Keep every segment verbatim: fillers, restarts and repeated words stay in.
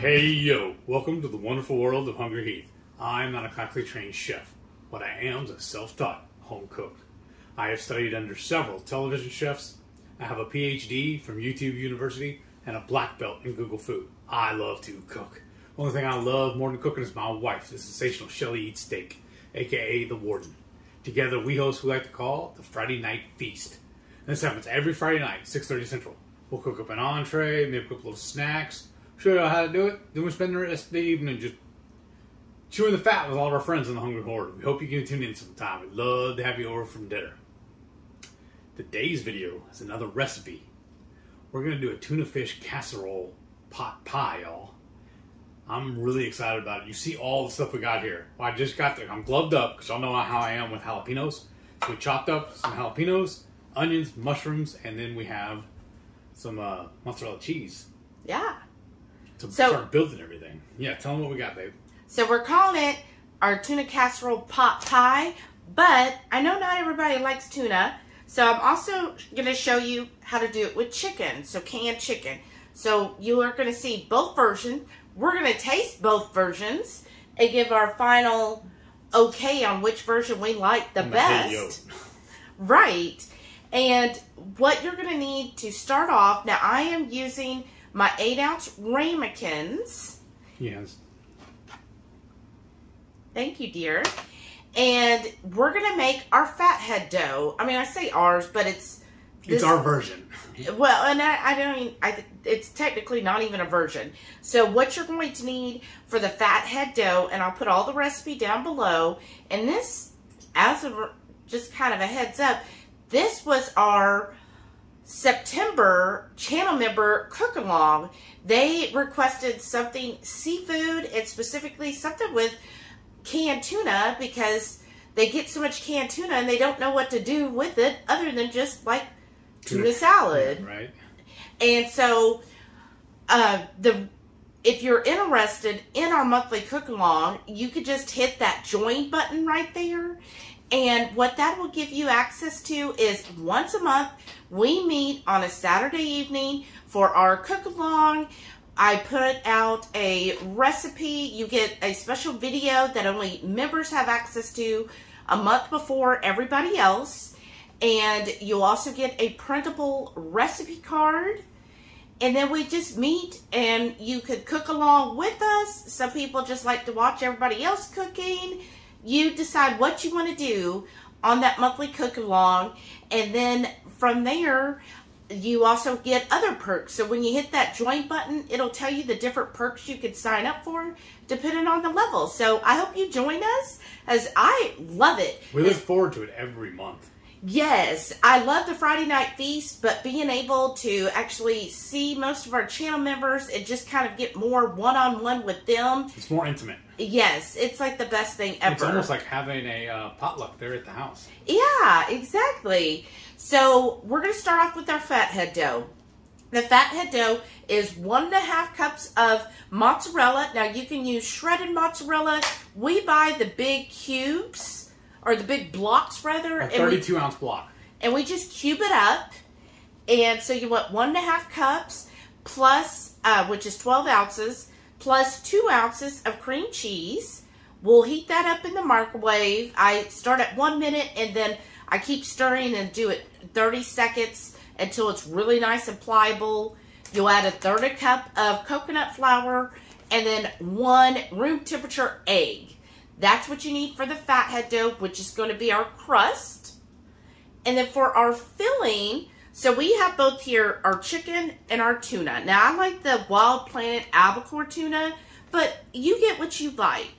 Hey yo, welcome to the wonderful world of Hunger Heath. I'm not a classically trained chef. What I am is a self-taught home cook. I have studied under several television chefs. I have a P H D from YouTube University and a black belt in Google Food. I love to cook. Only thing I love more than cooking is my wife, the sensational Shelly Eats Steak, aka The Warden. Together we host what we like to call the Friday Night Feast. And this happens every Friday night, six thirty Central. We'll cook up an entree, maybe cook little snacks, show you how to do it, then we spend the rest of the evening just chewing the fat with all of our friends in the Hungry Horde. We hope you can tune in sometime. We'd love to have you over from dinner. Today's video is another recipe. We're going to do a tuna fish casserole pot pie, y'all. I'm really excited about it. You see all the stuff we got here. Well, I just got there. I'm gloved up because y'all know how I am with jalapenos. So we chopped up some jalapenos, onions, mushrooms, and then we have some uh, mozzarella cheese. Yeah. To so, start building everything. Yeah, tell them what we got, babe. So we're calling it our tuna casserole pot pie, but I know not everybody likes tuna, so I'm also going to show you how to do it with chicken, so canned chicken. So you are going to see both versions. We're going to taste both versions and give our final okay on which version we like the I'm best. Right. And what you're going to need to start off, now I am using my eight ounce ramekins. Yes. Thank you, dear. And we're going to make our fathead dough. I mean, I say ours, but it's... This, it's our version. Well, and I, I don't even... I, it's technically not even a version. So what you're going to need for the fathead dough, and I'll put all the recipe down below, and this, as a, just kind of a heads up, this was our... September channel member cook along. They requested something seafood and specifically something with canned tuna because they get so much canned tuna and they don't know what to do with it other than just like tuna, tuna salad. Right. And so uh, the if you're interested in our monthly cook along, you could just hit that join button right there. And what that will give you access to is once a month, we meet on a Saturday evening for our cook-along. I put out a recipe. You get a special video that only members have access to a month before everybody else. And you'll also get a printable recipe card. And then we just meet and you could cook along with us. Some people just like to watch everybody else cooking. You decide what you want to do on that monthly cook along, and then from there you also get other perks. So when you hit that join button, it'll tell you the different perks you could sign up for depending on the level. So I hope you join us, as I love it. We look forward to it every month. Yes, I love the Friday Night Feast, but being able to actually see most of our channel members and just kind of get more one-on-one with them. It's more intimate. Yes, it's like the best thing ever. It's almost like having a uh, potluck there at the house. Yeah, exactly. So we're going to start off with our fathead dough. The fathead dough is one and a half cups of mozzarella. Now you can use shredded mozzarella. We buy the big cubes. Or the big blocks, rather. A thirty-two ounce block. And we just cube it up. And so you want one and a half cups, plus, uh, which is twelve ounces, plus two ounces of cream cheese. We'll heat that up in the microwave. I start at one minute, and then I keep stirring and do it thirty seconds until it's really nice and pliable. You'll add a third a cup of coconut flour, and then one room temperature egg. That's what you need for the fathead dough, which is going to be our crust. And then for our filling, so we have both here our chicken and our tuna. Now, I like the Wild Planet albacore tuna, but you get what you like.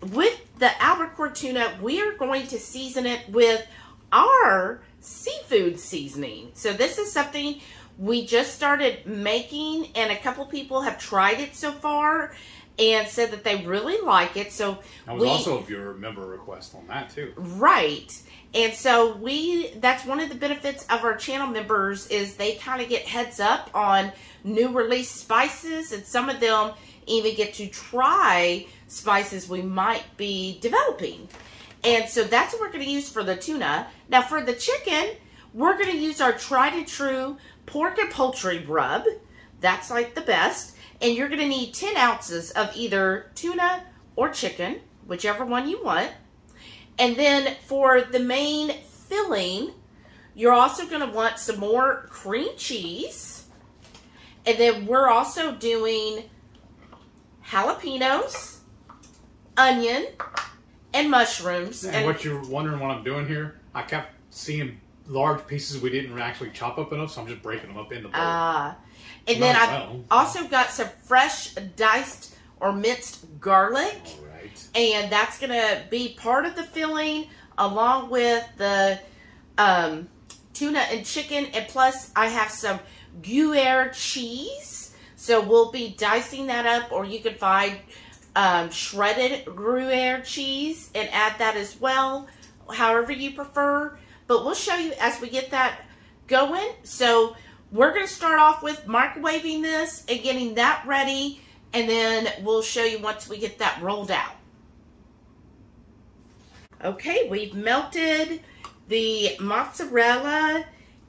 With the albacore tuna, we are going to season it with our seafood seasoning. So this is something we just started making, and a couple people have tried it so far and said that they really like it. So that was we, also a viewer member request on that too. Right. And so we that's one of the benefits of our channel members is they kind of get heads up on new release spices, and some of them even get to try spices we might be developing. And so that's what we're going to use for the tuna. Now for the chicken, we're going to use our tried and true pork and poultry rub. That's like the best. And you're going to need ten ounces of either tuna or chicken, whichever one you want. And then for the main filling, you're also going to want some more cream cheese. And then we're also doing jalapenos, onion, and mushrooms. And, and what you're wondering what I'm doing here, I kept seeing large pieces we didn't actually chop up enough, so I'm just breaking them up in the bowl. Ah, uh, and then I've well. also got some fresh diced or minced garlic. All right. And that's going to be part of the filling along with the um, tuna and chicken. And plus I have some Gruyere cheese. So we'll be dicing that up, or you can find um, shredded Gruyere cheese and add that as well, however you prefer. But we'll show you as we get that going. So we're going to start off with microwaving this and getting that ready. And then we'll show you once we get that rolled out. Okay, we've melted the mozzarella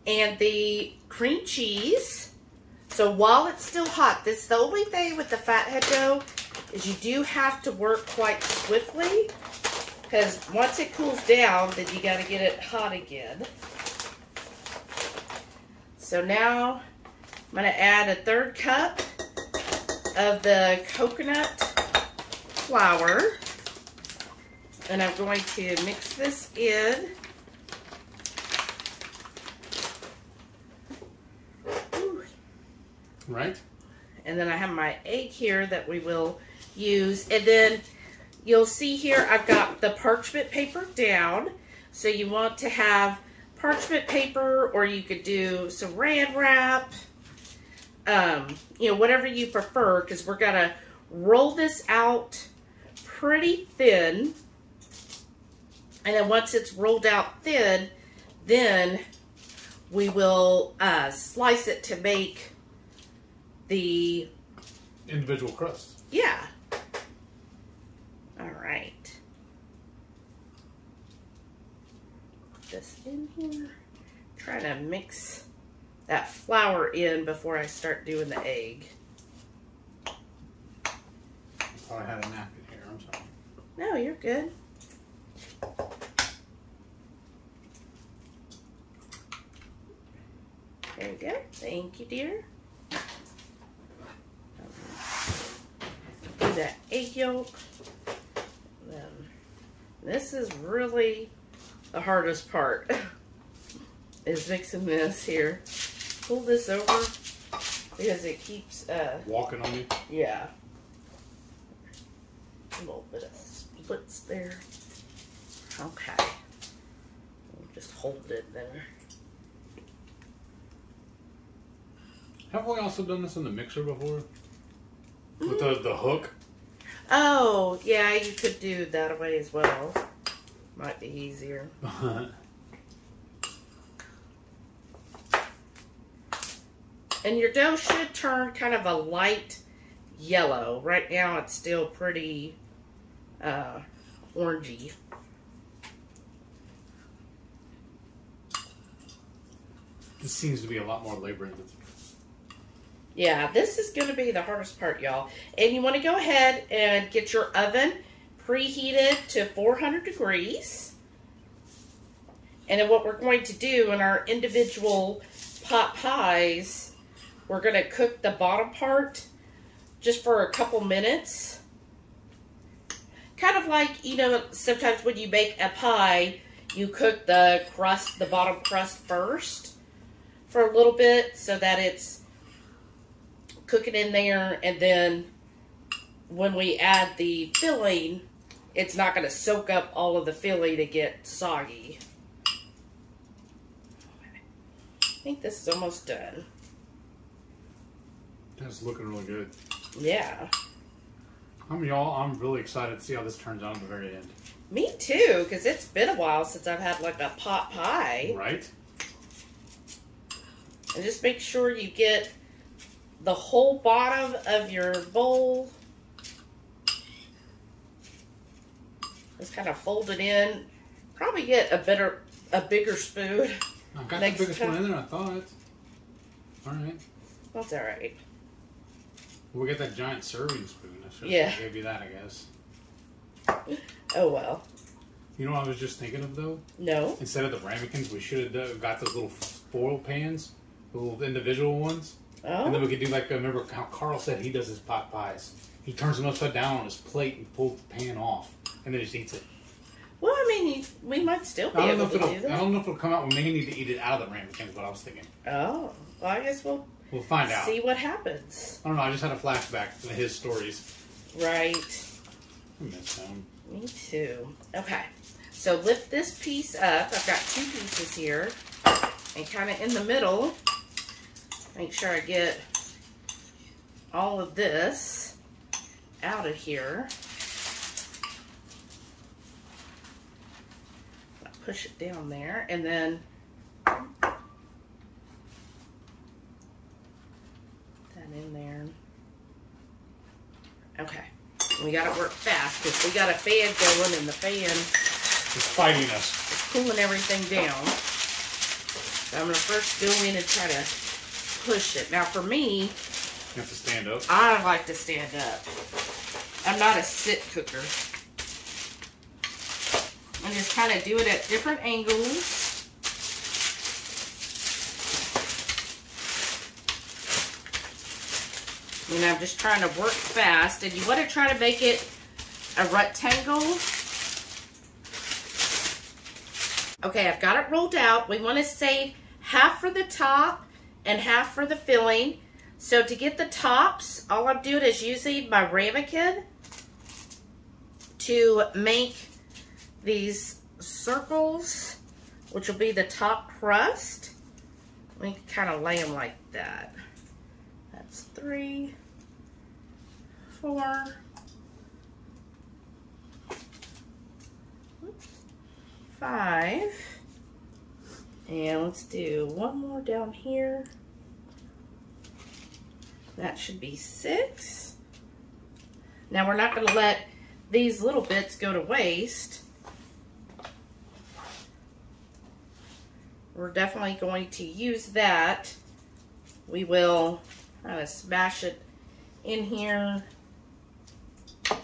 and the cream cheese. So while it's still hot, this is the only thing with the Fathead dough, is you do have to work quite swiftly, because once it cools down, then you got to get it hot again. So now I'm going to add a third cup of the coconut flour. And I'm going to mix this in. Ooh. Right. And then I have my egg here that we will use. And then you'll see here I've got the parchment paper down. So you want to have parchment paper, or you could do saran wrap, um, you know, whatever you prefer, because we're going to roll this out pretty thin. And then once it's rolled out thin, then we will uh, slice it to make the individual crust. Yeah. All right. Put this in here. Try to mix that flour in before I start doing the egg. I thought I had a napkin here. I'm sorry. No, you're good. There you go. Thank you, dear. Do that egg yolk. Um, this is really the hardest part, is mixing this here. Pull this over because it keeps uh, walking on you. Yeah, a little bit of splits there. Okay, we'll just hold it there. Have we also done this in the mixer before? Mm. With the, the hook? Oh, yeah, you could do that away as well. Might be easier. And your dough should turn kind of a light yellow. Right now it's still pretty uh, orangey. This seems to be a lot more labor-intensive. Yeah, this is going to be the hardest part, y'all. And you want to go ahead and get your oven preheated to four hundred degrees. And then what we're going to do in our individual pot pies, we're going to cook the bottom part just for a couple minutes. Kind of like, you know, sometimes when you make a pie, you cook the crust, the bottom crust first for a little bit so that it's cook it in there, and then when we add the filling, it's not going to soak up all of the filling to get soggy. I think this is almost done. That's looking really good. Yeah. I'm y'all, I'm really excited to see how this turns out at the very end. Me too, because it's been a while since I've had like a pot pie. Right. And just make sure you get the whole bottom of your bowl. Just kind of fold it in. Probably get a better, a bigger spoon. I've got the biggest one in there, I thought. All right. That's all right. We got that giant serving spoon. I should yeah. have gave you that, I guess. Oh, well. You know what I was just thinking of, though? No. Instead of the ramekins, we should have got those little foil pans, the little individual ones. Oh. And then we could do, like, remember how Carl said he does his pot pies. He turns them upside down on his plate and pulls the pan off, and then just eats it. Well, I mean, we might still be able to do that. I don't know if it'll come out. We may need to eat it out of the ramekins, but I was thinking. Oh. Well, I guess we'll... We'll find out. See what happens. I don't know. I just had a flashback to his stories. Right. I miss him. Me too. Okay. So lift this piece up. I've got two pieces here. And kind of in the middle. Make sure I get all of this out of here. I'll push it down there. And then... in there. Okay. We gotta work fast because we got a fan going and the fan is fighting us. It's cooling everything down. So I'm gonna first go in and try to push it. Now for me, you have to stand up. I like to stand up. I'm not a sit cooker. I just kind of do it at different angles. You know, I'm just trying to work fast. And you want to try to make it a rectangle. Okay, I've got it rolled out. We want to save half for the top and half for the filling. So to get the tops, all I'm doing is using my ramekin to make these circles, which will be the top crust. We can kind of lay them like that. That's three, four, oops, five, and let's do one more down here. That should be six. Now we're not going to let these little bits go to waste. We're definitely going to use that. We will... I'm going to smash it in here. So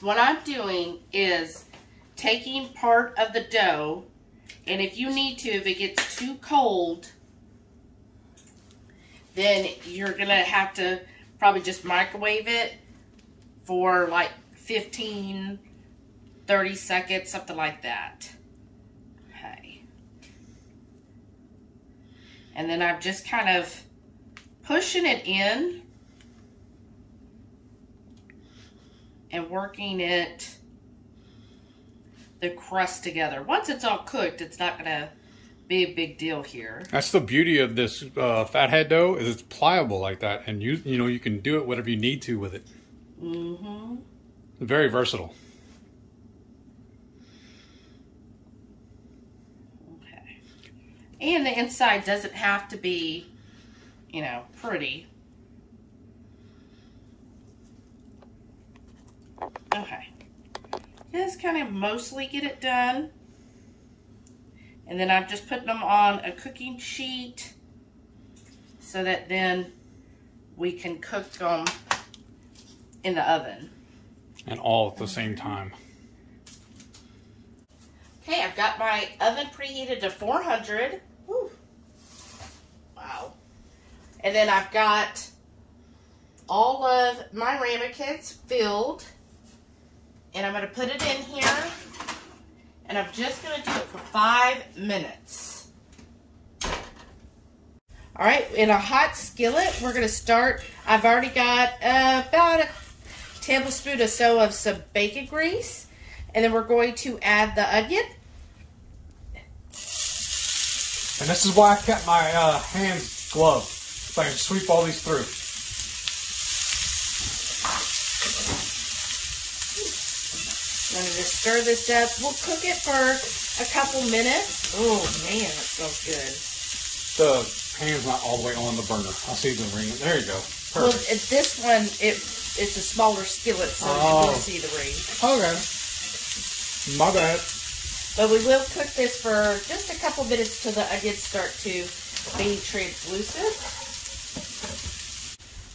what I'm doing is taking part of the dough, and if you need to, if it gets too cold, then you're going to have to probably just microwave it for like fifteen, thirty seconds, something like that. Okay. And then I'm just kind of pushing it in and working it, the crust together. Once it's all cooked, it's not going to be a big deal here. That's the beauty of this uh, fathead dough, is it's pliable like that, and you you know you can do it whatever you need to with it. Mm-hmm. Very versatile. Okay. And the inside doesn't have to be, you know, pretty. Okay. Just kind of mostly get it done. And then I'm just putting them on a cooking sheet so that then we can cook them in the oven. And all at the same time. Okay, I've got my oven preheated to four hundred. Woo. Wow. And then I've got all of my ramekins filled, and I'm going to put it in here, and I'm just going to do it for five minutes. All right, in a hot skillet, we're going to start. I've already got uh, about a tablespoon or so of some bacon grease, and then we're going to add the onion. And this is why I kept my uh, hands gloved. So I can sweep all these through. I'm going to just stir this up. We'll cook it for a couple minutes. Oh, man, that smells good. The pan's not all the way on the burner. I'll see the ring. There you go. Perfect. Well, at this one, it, it's a smaller skillet, so oh. you won't see the ring. Okay. My bad. But we will cook this for just a couple minutes till the onions start to be translucent.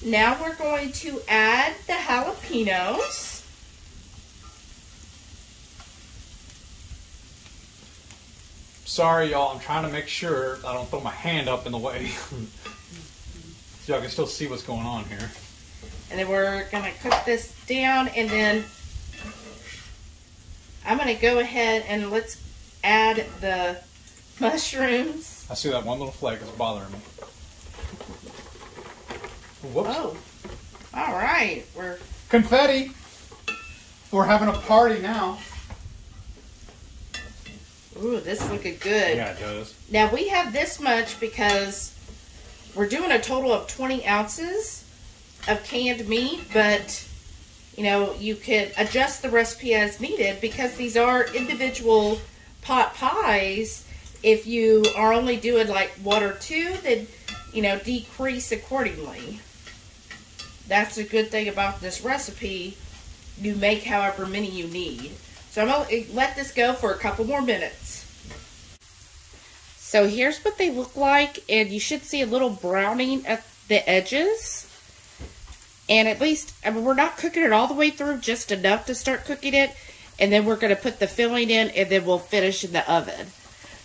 Now we're going to add the jalapenos. Sorry, y'all, I'm trying to make sure I don't throw my hand up in the way. So y'all can still see what's going on here. And then we're gonna cook this down, and then I'm gonna go ahead and let's add the mushrooms. I see that one little flake is bothering me. Whoops. Oh, all right, we're... Confetti! We're having a party now. Ooh, this looking good. Yeah, it does. Now we have this much because we're doing a total of twenty ounces of canned meat, but you know, you could adjust the recipe as needed because these are individual pot pies. If you are only doing like one or two, then you know, decrease accordingly. That's the good thing about this recipe. You make however many you need. So I'm going to let this go for a couple more minutes. So here's what they look like, and you should see a little browning at the edges. And at least, I mean, we're not cooking it all the way through, just enough to start cooking it. And then we're going to put the filling in, and then we'll finish in the oven.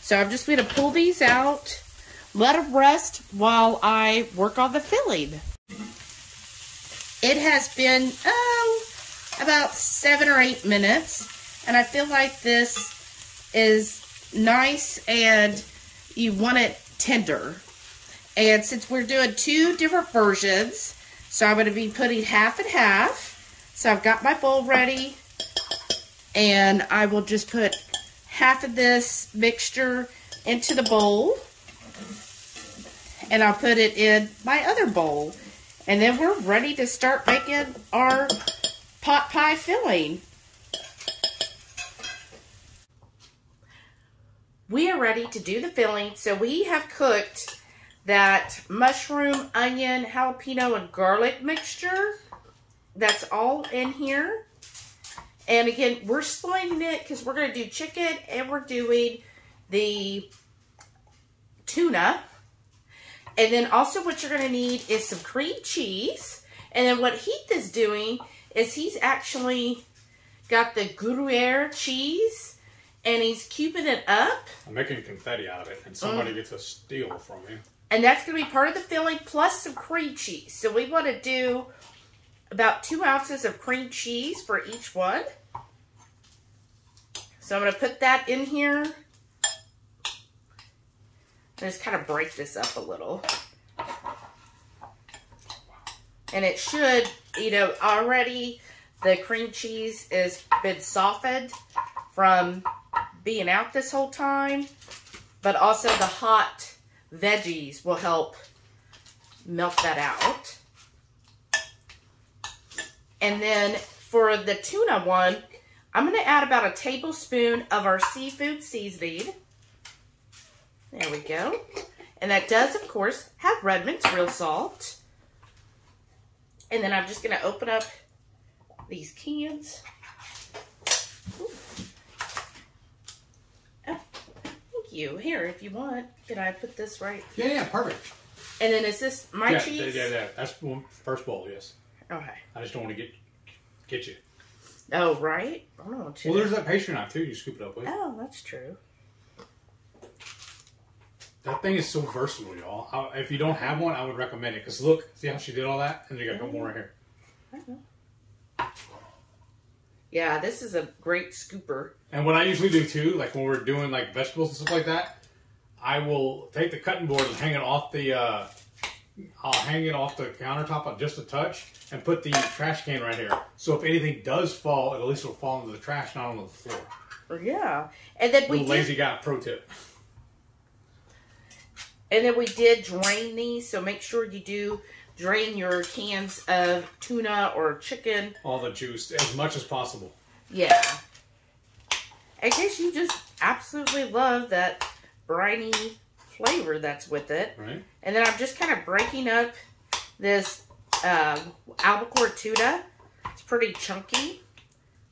So I'm just going to pull these out, let them rest while I work on the filling. It has been, oh, about seven or eight minutes. And I feel like this is nice, and you want it tender. And since we're doing two different versions, so I'm going to be putting half and half. So I've got my bowl ready, and I will just put half of this mixture into the bowl. And I'll put it in my other bowl. And then we're ready to start making our pot pie filling. We are ready to do the filling. So we have cooked that mushroom, onion, jalapeno, and garlic mixture. That's all in here. And again, we're splitting it because we're going to do chicken and we're doing the tuna. And then also what you're going to need is some cream cheese. And then what Heath is doing is he's actually got the Gruyere cheese, and he's cubing it up. I'm making confetti out of it, and somebody mm. gets a steal from me. And that's going to be part of the filling, plus some cream cheese. So we want to do about two ounces of cream cheese for each one. So I'm going to put that in here. And just kind of break this up a little. And it should, you know, already the cream cheese has been softened from being out this whole time, but also the hot veggies will help melt that out. And then for the tuna one, I'm going to add about a tablespoon of our seafood seasoning. There we go. And that does, of course, have Redmond's real salt. And then I'm just going to open up these cans. You here, if you want, can I put this right? Yeah, yeah, perfect. And then is this my yeah, cheese? Yeah, yeah, that's one first bowl, yes. Okay. I just don't want to get get you. Oh, right. I don't want to. Well, there's that pastry knife too. You scoop it up with. Oh, that's true. That thing is so versatile, y'all. If you don't have one, I would recommend it. Cause look, see how she did all that, and you got no more right here. I know. Yeah, this is a great scooper. And what I usually do too, like when we're doing like vegetables and stuff like that, I will take the cutting board and hang it off the, uh, I'll hang it off the countertop just a touch and put the trash can right here. So if anything does fall, at least it'll fall into the trash, not onto the floor. Yeah. And then we did, lazy guy pro tip. And then we did drain these, so make sure you do drain your cans of tuna or chicken. All the juice, as much as possible. Yeah. In case you just absolutely love that briny flavor that's with it. Right. And then I'm just kind of breaking up this uh, albacore tuna. It's pretty chunky.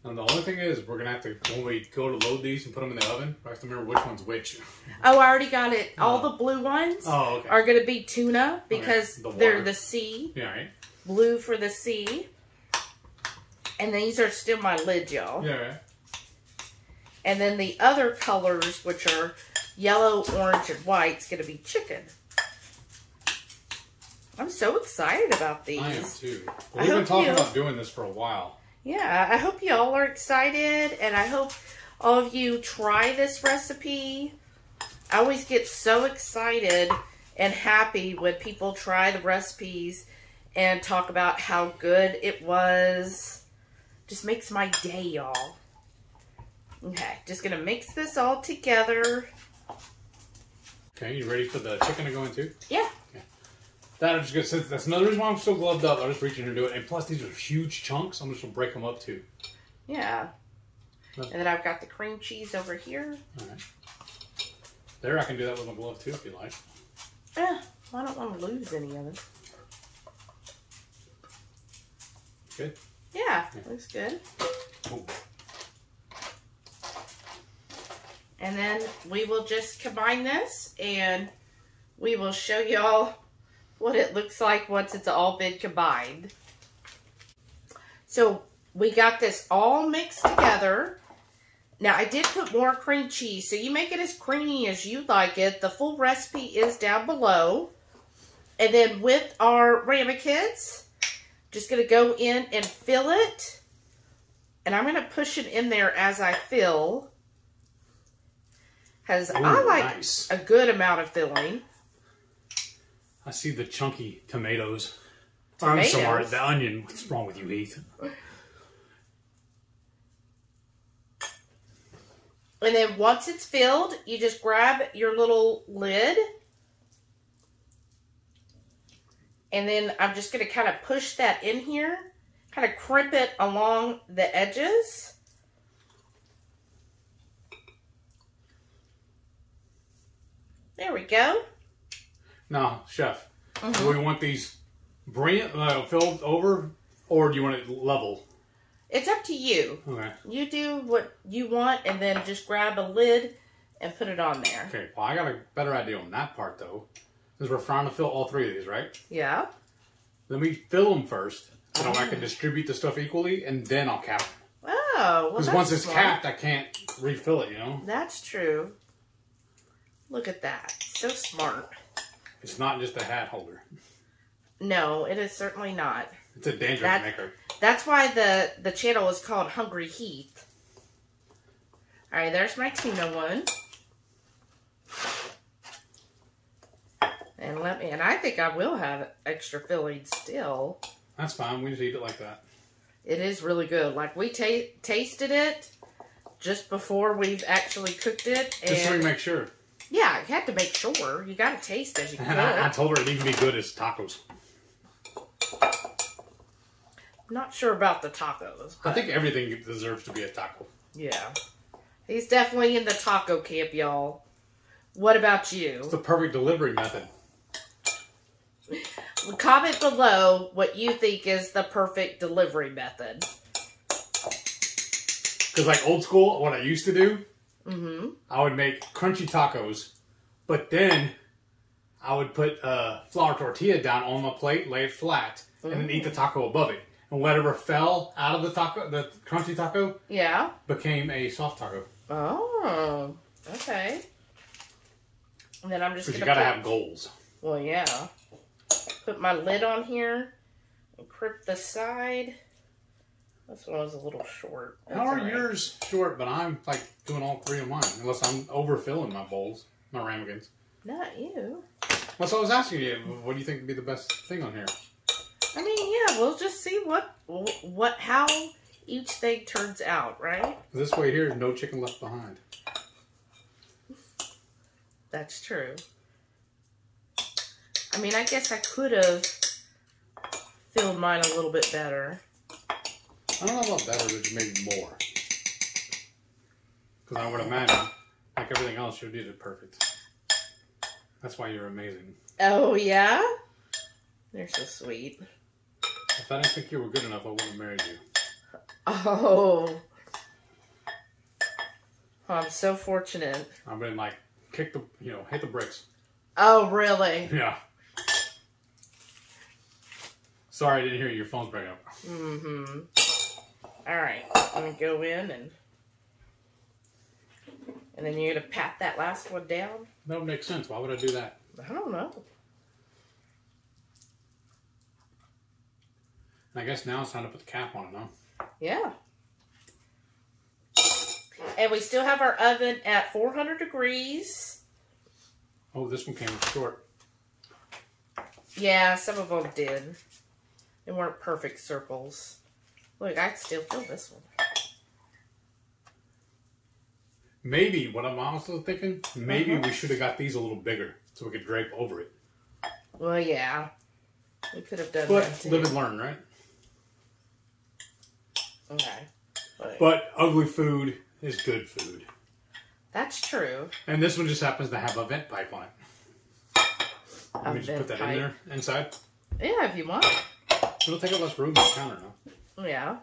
And the only thing is, we're going to have to, when we go to load these and put them in the oven, I have to remember which one's which. Oh, I already got it. All oh. the blue ones oh, okay. are going to be tuna because okay. the they're the sea yeah, right. blue for the sea. And these are still my lid, y'all. Yeah, right. And then the other colors, which are yellow, orange, and white, is going to be chicken. I'm so excited about these. I am too. Well, we've been talking about doing this for a while. Yeah, I hope you all are excited, and I hope all of you try this recipe. I always get so excited and happy when people try the recipes and talk about how good it was. Just makes my day, y'all. Okay, just gonna mix this all together. Okay, you ready for the chicken to go in too? Yeah. Okay. That I'm just gonna, since that's another reason why I'm so gloved up. I'm just reaching here to do it. And plus, these are huge chunks. I'm just gonna break them up too. Yeah. And then I've got the cream cheese over here. All right. There, I can do that with my glove too if you like. Yeah, well, I don't want to lose any of it. Good? Yeah, yeah, looks good. Ooh. And then we will just combine this and we will show y'all what it looks like once it's all been combined. So we got this all mixed together. Now I did put more cream cheese, so you make it as creamy as you like it. The full recipe is down below. And then with our ramekins, just gonna go in and fill it. And I'm gonna push it in there as I fill. Because I like nice. a good amount of filling. I see the chunky tomatoes. tomatoes. I'm sorry, the onion. What's wrong with you, Heath? And then once it's filled, you just grab your little lid. And then I'm just going to kind of push that in here. Kind of crimp it along the edges. There we go. Now, Chef, mm-hmm. do we want these brilliant, uh, filled over, or do you want it level? It's up to you. Okay. You do what you want, and then just grab a lid and put it on there. Okay, well, I got a better idea on that part, though, because we're trying to fill all three of these, right? Yeah. Let me fill them first, so mm-hmm. I can distribute the stuff equally, and then I'll cap them. Oh, well, because once it's capped, I can't refill it, you know? That's true. Look at that. So smart. It's not just a hat holder. No, it is certainly not. It's a dangerous that, maker. That's why the, the channel is called Hungry Heath. All right, there's my tuna one. And let me, and I think I will have extra filling still. That's fine. We just eat it like that. It is really good. Like, we ta tasted it just before we've actually cooked it. And just so we make sure. Yeah, you have to make sure. You got to taste as you can. I, I told her it'd even be good as tacos. I'm not sure about the tacos. I think everything deserves to be a taco. Yeah. He's definitely in the taco camp, y'all. What about you? It's the perfect delivery method. Comment below what you think is the perfect delivery method. Because, like, old school, what I used to do, Mm-hmm. I would make crunchy tacos, but then I would put a flour tortilla down on my plate, lay it flat, mm-hmm. and then eat the taco above it. And whatever fell out of the taco, the crunchy taco, yeah, became a soft taco. Oh, okay. And then I'm just because you gotta put, have goals. Well, yeah. Put my lid on here and crimp the side. This one was a little short. How are yours short, but I'm like doing all three of mine. Unless I'm overfilling my bowls, my ramekins. Not you. Well, so I was asking you, what do you think would be the best thing on here? I mean, yeah, we'll just see what, what, how each thing turns out, right? This way here, no chicken left behind. That's true. I mean, I guess I could have filled mine a little bit better. I don't know about better, but you made more. Because I would imagine, like everything else, you did it perfect. That's why you're amazing. Oh, yeah? You're so sweet. If I didn't think you were good enough, I wouldn't have married you. Oh. Oh, I'm so fortunate. I've been like, kick the, you know, hit the bricks. Oh, really? Yeah. Sorry, I didn't hear you. Your phone's breaking up. Mm-hmm. All right, I'm gonna go in and and then you're gonna pat that last one down. That would make sense. Why would I do that? I don't know. I guess now it's time to put the cap on it, huh? Yeah. And we still have our oven at four hundred degrees. Oh, this one came short. Yeah, some of them did. They weren't perfect circles. Look, I still feel this one. Maybe, what I'm also thinking, maybe uh-huh. we should have got these a little bigger so we could drape over it. Well, yeah. We could have done but that too. Live and learn, right? Okay. But, but ugly food is good food. That's true. And this one just happens to have a vent pipe on it. Let me just put that pipe in there, inside. Yeah, if you want. It'll take up less room on the counter now. Yeah.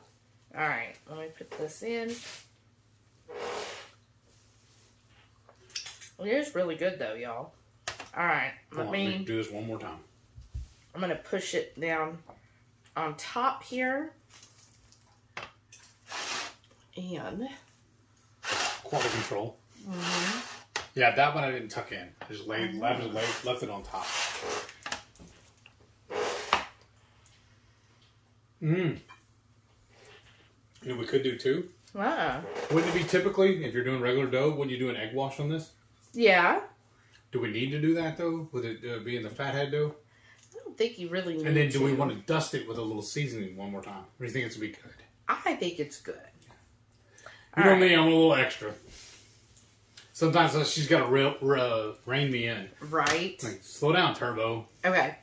All right. Let me put this in. Well, it is really good, though, y'all. All right. Let, on, me, let me do this one more time. I'm going to push it down on top here. And quality control. Mm-hmm. Yeah, that one I didn't tuck in. I just laid, left, left, left it on top. Mmm. You know, we could do two. Wow. Wouldn't it be typically, if you're doing regular dough, wouldn't you do an egg wash on this? Yeah. Do we need to do that, though, with it uh, being the fathead dough? I don't think you really need to. And then do to. we want to dust it with a little seasoning one more time? Or do you think it's going to be good? I think it's good. You know me, I'm a little extra. Sometimes uh, she's got to rein me in. Right. Like, slow down, Turbo. Okay.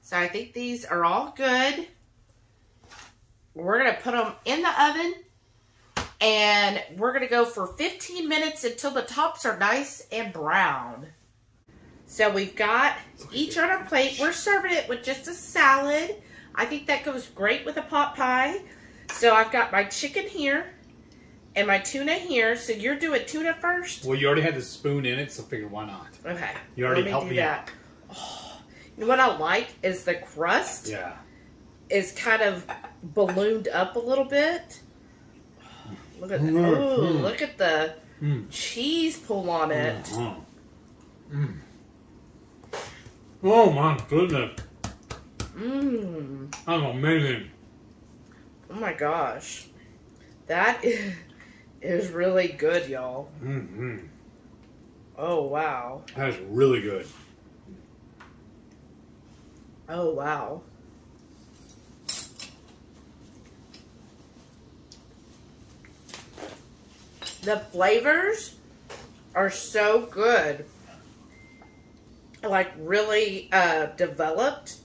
So I think these are all good. We're going to put them in the oven. And we're going to go for fifteen minutes until the tops are nice and brown. So we've got each on our plate. We're serving it with just a salad. I think that goes great with a pot pie. So I've got my chicken here. And my tuna here, so you're doing tuna first? Well, you already had the spoon in it, so I figured why not? Okay. You already helped me out. Oh, you know what I like is the crust. Yeah. Is kind of ballooned up a little bit. Look at that. Ooh, mm. Look at the mm. cheese pull on it. Mm-hmm. mm. Oh my goodness. Mmm. I'm amazing. Oh my gosh. That is... It was really good, y'all. Mm-hmm. Oh, wow. That is really good. Oh, wow. The flavors are so good. Like, really uh, developed.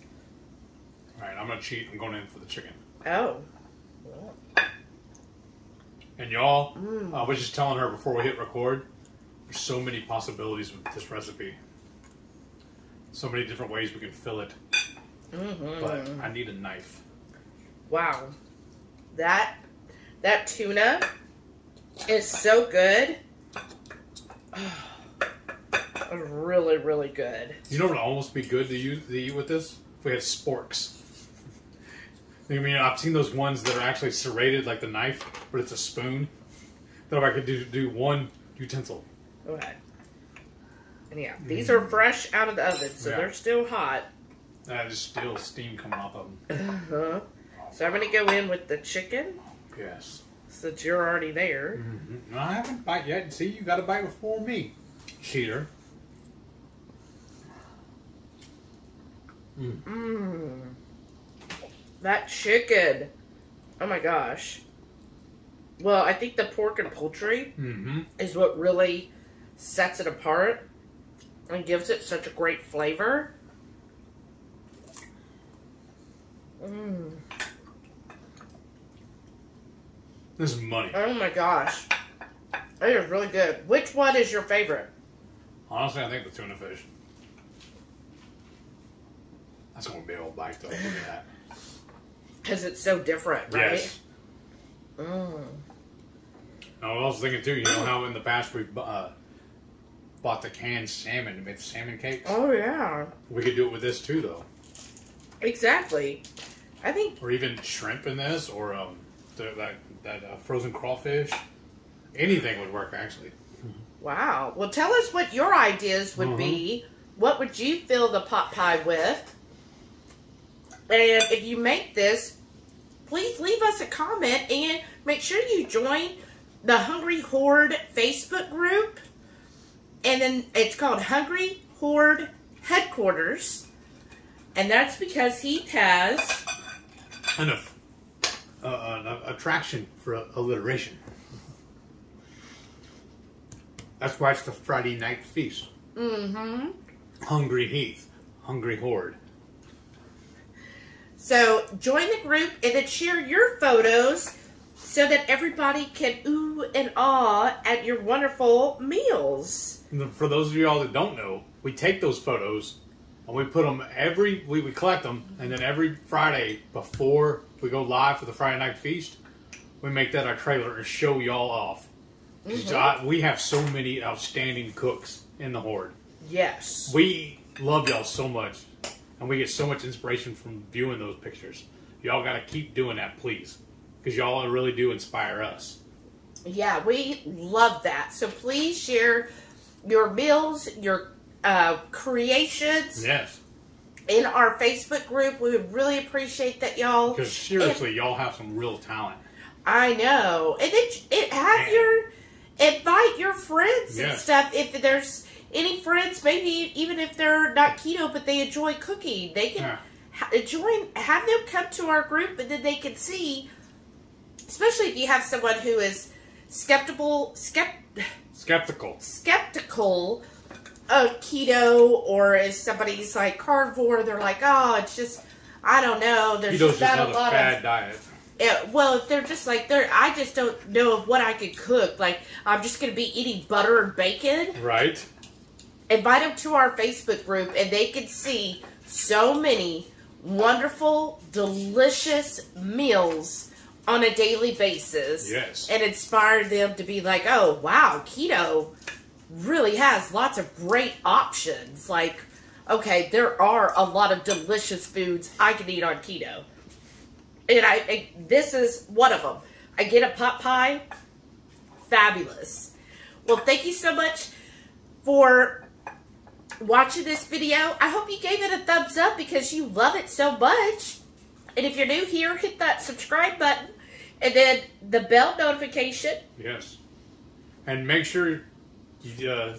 All right, I'm going to cheat. I'm going in for the chicken. Oh. And y'all, mm. I was just telling her before we hit record, there's so many possibilities with this recipe. So many different ways we can fill it. Mm-hmm. But I need a knife. Wow. That, that tuna is so good. Oh, really, really good. You know what would almost be good to use, to eat with this? If we had sporks. I mean, I've seen those ones that are actually serrated, like the knife, but it's a spoon. That I could do do one utensil. Okay. And yeah, these mm. are fresh out of the oven, so yeah. they're still hot. There's still steam coming off of them. Uh-huh. So I'm going to go in with the chicken. Yes. Since you're already there. Mm-hmm. No, I haven't bite yet. See, you got a bite before me, cheater. Mmm. Mm. That chicken. Oh my gosh. Well, I think the pork and poultry mm-hmm. is what really sets it apart and gives it such a great flavor. Mm. This is money. Oh my gosh. It is really good. Which one is your favorite? Honestly, I think the tuna fish. That's going to be a whole bite though. Look at that. Because it's so different, right? Yes. Mm. I was also thinking, too, you know how in the past we uh, bought the canned salmon and made the salmon cakes? Oh, yeah. We could do it with this, too, though. Exactly. I think, or even shrimp in this, or um, the, that that uh, frozen crawfish. Anything would work, actually. Wow. Well, tell us what your ideas would mm-hmm. be. What would you fill the pot pie with? And if you make this, please leave us a comment and make sure you join the Hungry Horde Facebook group. And then it's called Hungry Horde Headquarters. And that's because he has an, uh, an attraction for alliteration. That's why it's the Friday Night Feast. Mm-hmm. Hungry Heath. Hungry Horde. So, join the group and then share your photos so that everybody can ooh and ah at your wonderful meals. And for those of you all that don't know, we take those photos and we put them every... We, we collect them, and then every Friday before we go live for the Friday Night Feast, we make that our trailer and show y'all off. Mm-hmm. I, we have so many outstanding cooks in the Horde. Yes. We love y'all so much, and we get so much inspiration from viewing those pictures. Y'all got to keep doing that, please, because y'all really do inspire us. Yeah, we love that. So please share your meals, your uh, creations. Yes. In our Facebook group, we would really appreciate that, y'all. Because seriously, y'all have some real talent. I know. And it, it have Man. your... Invite your friends yes. and stuff. If there's any friends, maybe even if they're not keto, but they enjoy cooking, they can yeah. ha join, have them come to our group, and then they can see, especially if you have someone who is skeptical, skept skeptical, skeptical of keto, or if somebody's like carnivore, they're like, oh, it's just, I don't know. There's Keto's just not a lot bad of... diet. It, well, if they're just like, they're, I just don't know of what I could cook. Like, I'm just going to be eating butter and bacon. Right. Invite them to our Facebook group, and they can see so many wonderful, delicious meals on a daily basis. Yes. And inspire them to be like, oh, wow, keto really has lots of great options. Like, okay, there are a lot of delicious foods I can eat on keto. And I, I, this is one of them. I get a pot pie. Fabulous. Well, thank you so much for watching this video. I hope you gave it a thumbs up because you love it so much. And if you're new here, hit that subscribe button and then the bell notification. Yes. And make sure you uh,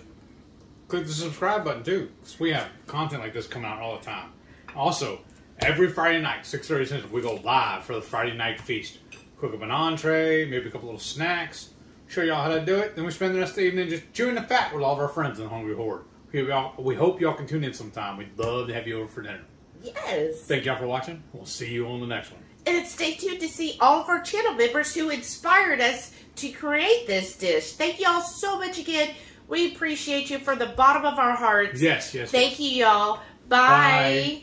click the subscribe button too, because we have content like this coming out all the time. Also, every Friday night, six thirty Central, we go live for the Friday Night Feast. Cook up an entree, maybe a couple little snacks, show y'all how to do it. Then we spend the rest of the evening just chewing the fat with all of our friends in the Hungry Horde. We hope y'all can tune in sometime. We'd love to have you over for dinner. Yes. Thank y'all for watching. We'll see you on the next one. And stay tuned to see all of our channel members who inspired us to create this dish. Thank y'all so much again. We appreciate you from the bottom of our hearts. Yes, yes. Thank yes. you, y'all. Bye. Bye.